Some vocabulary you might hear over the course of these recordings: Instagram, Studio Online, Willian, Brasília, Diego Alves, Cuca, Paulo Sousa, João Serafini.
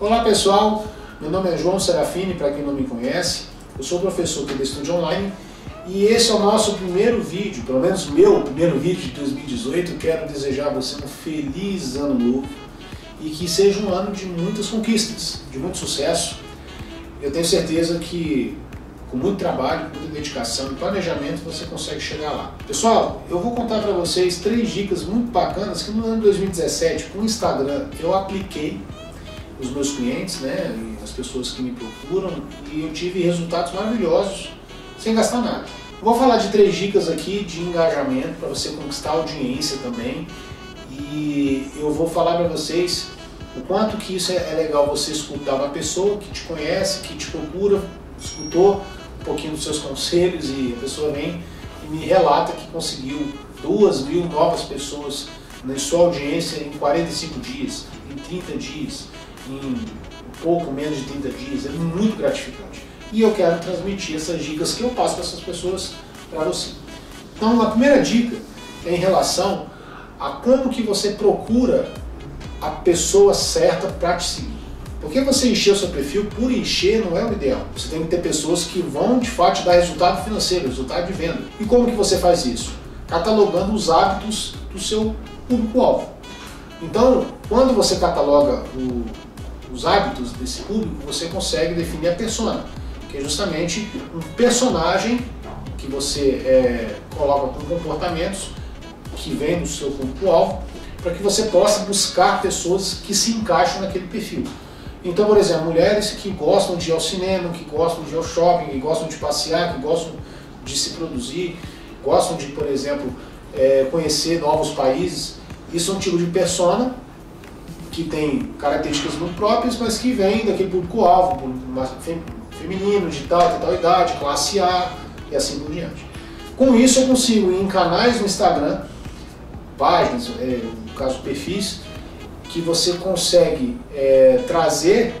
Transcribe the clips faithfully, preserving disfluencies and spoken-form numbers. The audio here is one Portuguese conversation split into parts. Olá pessoal, meu nome é João Serafini, para quem não me conhece, eu sou professor do Studio Online e esse é o nosso primeiro vídeo, pelo menos meu primeiro vídeo de dois mil e dezoito. Quero desejar a você um feliz ano novo e que seja um ano de muitas conquistas, de muito sucesso. Eu tenho certeza que com muito trabalho, com muita dedicação e planejamento você consegue chegar lá. Pessoal, eu vou contar para vocês três dicas muito bacanas que no ano de dois mil e dezessete, com o Instagram, eu apliquei os meus clientes, né, e as pessoas que me procuram, e eu tive resultados maravilhosos sem gastar nada. Eu vou falar de três dicas aqui de engajamento para você conquistar audiência também, e eu vou falar para vocês o quanto que isso é legal você escutar uma pessoa que te conhece, que te procura, escutou um pouquinho dos seus conselhos e a pessoa vem e me relata que conseguiu duas mil novas pessoas na sua audiência em quarenta e cinco dias, em trinta dias, em pouco menos de trinta dias. É muito gratificante. E eu quero transmitir essas dicas que eu passo para essas pessoas para você. Então, a primeira dica é em relação a como que você procura a pessoa certa para te seguir. Porque você encher o seu perfil por encher não é o ideal. Você tem que ter pessoas que vão de fato dar resultado financeiro, resultado de venda. E como que você faz isso? Catalogando os hábitos do seu público-alvo. Então, quando você cataloga o, os hábitos desse público, você consegue definir a persona, que é justamente um personagem que você é, coloca com comportamentos que vem do seu público-alvo, para que você possa buscar pessoas que se encaixam naquele perfil. Então, por exemplo, mulheres que gostam de ir ao cinema, que gostam de ir ao shopping, que gostam de passear, que gostam de se produzir, gostam de, por exemplo, é, conhecer novos países. Isso é um tipo de persona que tem características muito próprias, mas que vem daquele público-alvo, feminino, de tal, de tal idade, classe A e assim por diante. Com isso eu consigo ir em canais no Instagram, páginas, é, no caso perfis, que você consegue é, trazer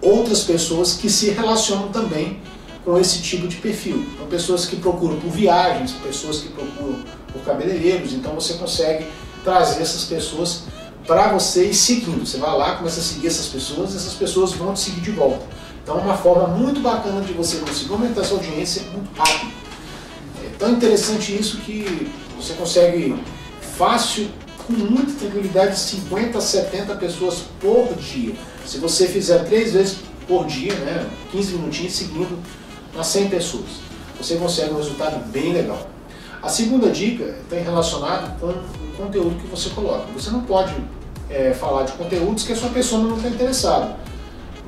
outras pessoas que se relacionam também com esse tipo de perfil. Então, pessoas que procuram por viagens, pessoas que procuram por cabeleireiros. Então você consegue trazer essas pessoas para você e seguindo. Você vai lá, começa a seguir essas pessoas e essas pessoas vão te seguir de volta. Então é uma forma muito bacana de você conseguir aumentar sua audiência muito rápido. É tão interessante isso que você consegue fácil, com muita tranquilidade, cinquenta a setenta pessoas por dia. Se você fizer três vezes por dia, né, quinze minutinhos seguindo nas cem pessoas, você consegue um resultado bem legal. A segunda dica está relacionada com o conteúdo que você coloca. Você não pode é, falar de conteúdos que a sua pessoa não está interessada.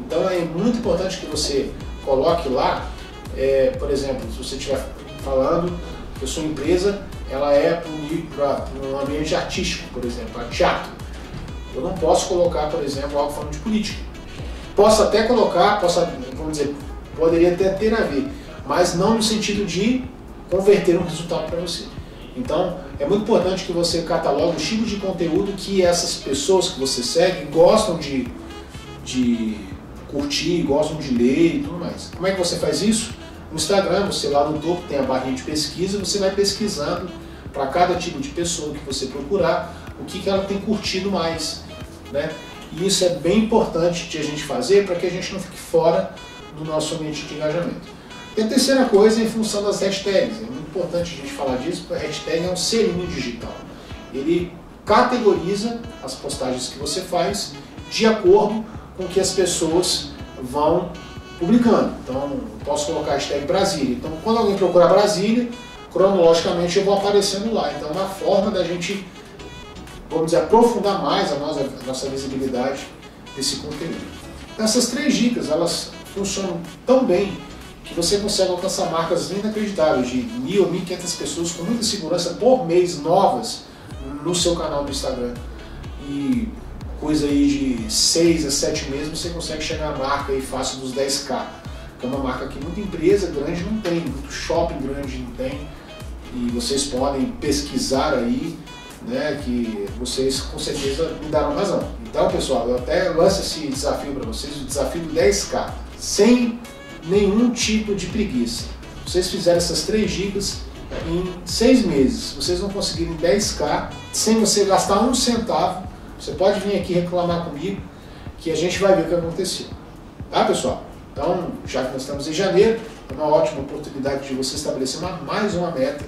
Então é muito importante que você coloque lá, é, por exemplo, se você estiver falando que a sua empresa ela é para um ambiente artístico, por exemplo, para teatro. Eu não posso colocar, por exemplo, algo falando de política. Posso até colocar, posso, vamos dizer, poderia até ter a ver, mas não no sentido de converter um resultado para você. Então, é muito importante que você catalogue o tipo de conteúdo que essas pessoas que você segue gostam de, de curtir, gostam de ler e tudo mais. Como é que você faz isso? No Instagram, você lá no topo tem a barrinha de pesquisa, você vai pesquisando para cada tipo de pessoa que você procurar, o que, que ela tem curtido mais, né? E isso é bem importante de a gente fazer para que a gente não fique fora do nosso ambiente de engajamento. E a terceira coisa é em função das hashtags. É muito importante a gente falar disso, porque a hashtag é um selinho digital. Ele categoriza as postagens que você faz de acordo com o que as pessoas vão publicando. Então, eu posso colocar a hashtag Brasília. Então, quando alguém procurar Brasília, cronologicamente eu vou aparecendo lá. Então, é uma forma da gente, vamos dizer, aprofundar mais a nossa, a nossa visibilidade desse conteúdo. Então, essas três dicas, elas funcionam tão bem que você consegue alcançar marcas inacreditáveis de mil, mil e quinhentas pessoas com muita segurança por mês novas no seu canal do Instagram. E coisa aí de seis a sete meses você consegue chegar à marca aí fácil dos dez K, que é uma marca que muita empresa grande não tem, muito shopping grande não tem, e vocês podem pesquisar aí, né, que vocês com certeza me darão razão. Então pessoal, eu até lanço esse desafio para vocês, o desafio do dez K, sem nenhum tipo de preguiça. Vocês fizeram essas três dicas em seis meses, vocês vão conseguir dez K sem você gastar um centavo. Você pode vir aqui reclamar comigo que a gente vai ver o que aconteceu. Tá, pessoal? Então, já que nós estamos em janeiro, é uma ótima oportunidade de você estabelecer uma, mais uma meta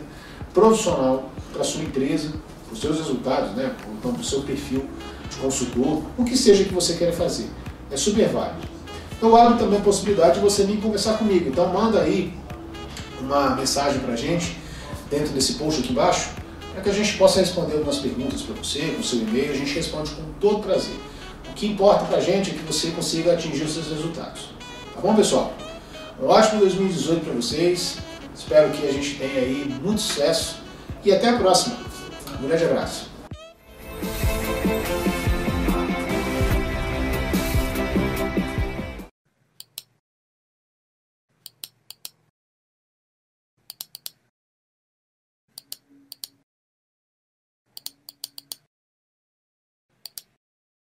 profissional para a sua empresa, para os seus resultados, né? Então, para o seu perfil de consultor, o que seja que você queira fazer. É super válido. Eu abro também a possibilidade de você vir conversar comigo. Então, manda aí uma mensagem para a gente, dentro desse post aqui embaixo, para que a gente possa responder algumas perguntas para você, com o seu e-mail, a gente responde com todo prazer. O que importa para a gente é que você consiga atingir os seus resultados. Tá bom, pessoal? Um ótimo dois mil e dezoito para vocês, espero que a gente tenha aí muito sucesso e até a próxima. Um grande abraço.